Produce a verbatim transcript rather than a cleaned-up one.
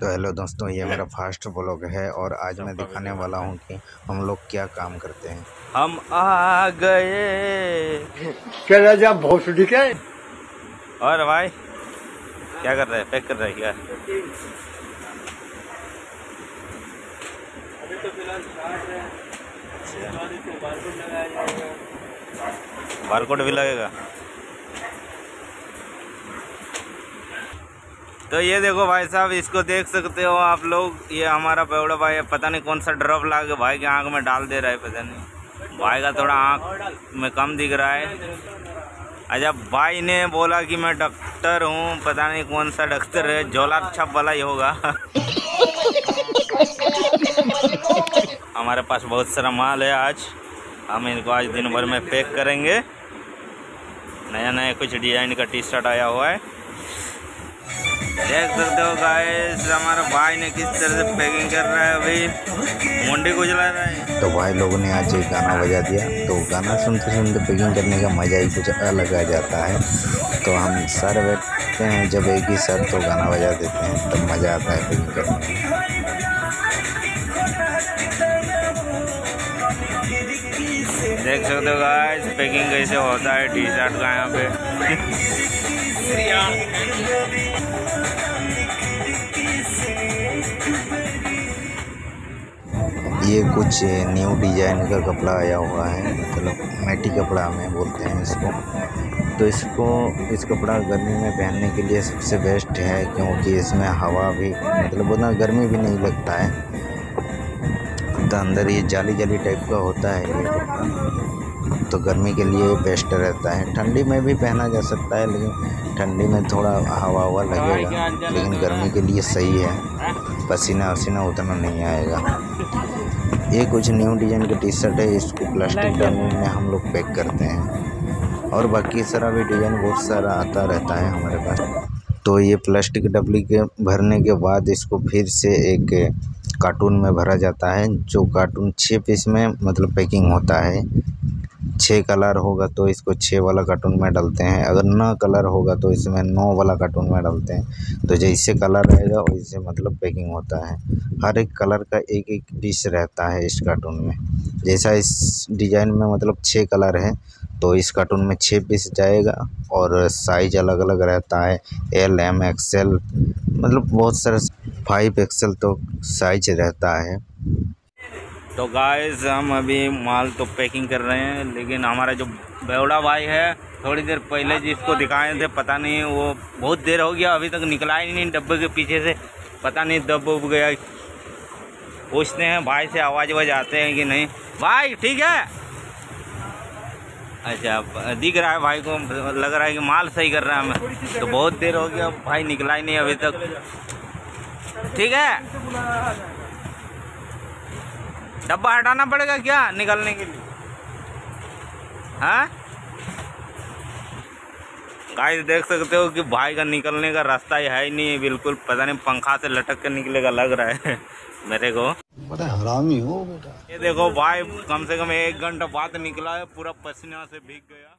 तो हेलो दोस्तों, ये मेरा फर्स्ट व्लॉग है और आज मैं दिखाने वाला हूँ कि हम लोग क्या काम करते हैं। हम आ गए क्या भोसड़ी के। और भाई क्या कर रहे हैं? पैक कर रहे हैं क्या? अभी तो फिलहाल बारकोड भी लगेगा। तो ये देखो भाई साहब, इसको देख सकते हो आप लोग, ये हमारा बेवड़ा भाई है। पता नहीं कौन सा ड्रॉप ला के भाई के आँख में डाल दे रहा है। पता नहीं भाई का थोड़ा आँख में कम दिख रहा है। अच्छा भाई ने बोला कि मैं डॉक्टर हूँ, पता नहीं कौन सा डॉक्टर है, झोला छप वाला ही होगा। हमारे पास बहुत सारा माल है, आज हम इनको आज दिन भर में पैक करेंगे। नया नया कुछ डिजाइन का टी शर्ट आया हुआ है, देख सकते हो गाइस। हमारा भाई ने किस तरह से पैकिंग कर रहा है, अभी मुंडी को जला रहा है। तो भाई लोगों ने आज एक गाना बजा दिया, तो गाना सुनते सुनते पैकिंग करने का मजा ही कुछ अलग आ जाता है। तो हम सर बैठते हैं जब एक ही सर, तो गाना बजा देते हैं, तब तो मज़ा आता है पैकिंग करने में। देख सकते हो गाइस पैकिंग कैसे होता है टी शर्ट का यहाँ पे। ये कुछ न्यू डिजाइन का कपड़ा आया हुआ है, मतलब मैटी कपड़ा हमें बोलते हैं इसको। तो इसको इस कपड़ा गर्मी में पहनने के लिए सबसे बेस्ट है, क्योंकि इसमें हवा भी मतलब उतना गर्मी भी नहीं लगता है। तो अंदर ये जाली जाली टाइप का होता है ये कपड़ा, तो गर्मी के लिए बेस्ट रहता है। ठंडी में भी पहना जा सकता है, लेकिन ठंडी में थोड़ा हवा हवा लगेगा, लेकिन गर्मी के लिए सही है, पसीना वसीना उतना नहीं आएगा। ये कुछ न्यू डिजाइन का टी शर्ट है, इसको प्लास्टिक डमी में हम लोग पैक करते हैं, और बाकी सारा भी डिज़ाइन बहुत सारा आता रहता है हमारे पास। तो ये प्लास्टिक डबली के भरने के बाद इसको फिर से एक कार्टून में भरा जाता है, जो कार्टून छः पीस में मतलब पैकिंग होता है। छः कलर होगा तो इसको छः वाला कार्टून में डालते हैं, अगर नौ कलर होगा तो इसमें नौ वाला कार्टून में डालते हैं। तो जैसे कलर रहेगा वैसे मतलब पैकिंग होता है। हर एक कलर का एक एक पीस रहता है इस कार्टून में। जैसा इस डिज़ाइन में मतलब छः कलर है, तो इस कार्टून में छः पीस जाएगा, और साइज अलग अलग रहता है, एल एम एक्सेल, मतलब बहुत सारा फाइव एक्सेल तो साइज रहता है। तो गाइस हम अभी माल तो पैकिंग कर रहे हैं, लेकिन हमारा जो बेवड़ा भाई है, थोड़ी देर पहले जिसको दिखाए थे, पता नहीं वो बहुत देर हो गया अभी तक निकला ही नहीं डब्बे के पीछे से, पता नहीं दब उब गया। पूछते हैं भाई से, आवाज़ आवाज आते हैं कि नहीं। भाई ठीक है? अच्छा दिख रहा है भाई को, लग रहा है कि माल सही कर रहा है हमें। तो बहुत देर हो गया भाई निकला ही नहीं अभी तक। ठीक है, डब्बा हटाना पड़ेगा क्या निकालने के लिए? हाँ गाइस देख सकते हो कि भाई का निकलने का रास्ता ही है ही नहीं, बिल्कुल पता नहीं पंखा से लटक के निकलेगा लग रहा है मेरे को। पता है हरामी हो बेटा। ये देखो भाई कम से कम एक घंटा बाद निकला है, पूरा पसीना से भीग गया।